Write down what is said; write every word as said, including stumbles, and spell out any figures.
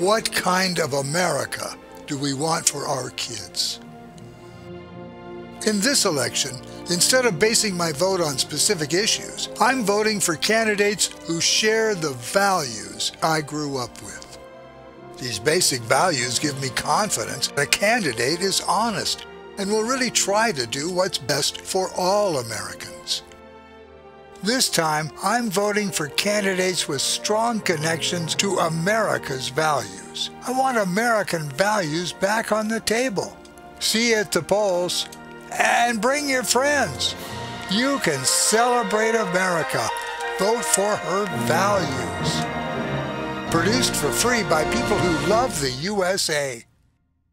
What kind of America do we want for our kids? In this election, instead of basing my vote on specific issues, I'm voting for candidates who share the values I grew up with. These basic values give me confidence that a candidate is honest and will really try to do what's best for all Americans. This time, I'm voting for candidates with strong connections to America's values. I want American values back on the table. See you at the polls, and bring your friends. You can celebrate America. Vote for her values. Produced for free by people who love the U S A.